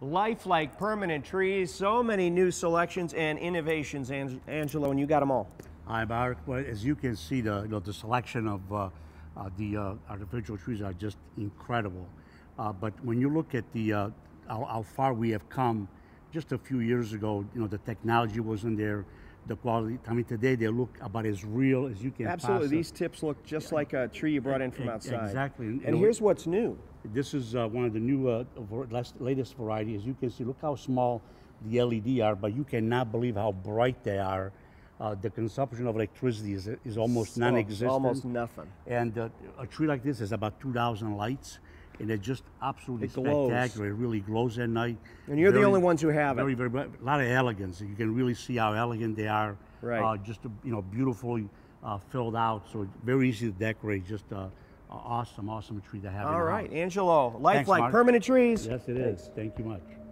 lifelike permanent trees. So many new selections and innovations, Angelo, and you got them all. Hi, Mark. Well, as you can see, the selection of the artificial trees are just incredible. But when you look at the how far we have come, just a few years ago, the technology wasn't there, the quality. I mean, today they look about as real as you can. Absolutely, these tips look just like a tree you brought in from outside. Exactly. And here's what's new. This is one of the new, latest varieties. As you can see, look how small the LED are, but you cannot believe how bright they are. The consumption of electricity is almost non-existent. Almost nothing. And a tree like this is about 2,000 lights, and it's just absolutely spectacular. It really glows at night. And you're the only ones who have it. Very, very, a lot of elegance. You can really see how elegant they are. Right. Just beautifully filled out, so very easy to decorate. Just awesome, awesome tree to have. All right, Angelo, lifelike permanent trees. Yes, it is. Thanks. Thank you much.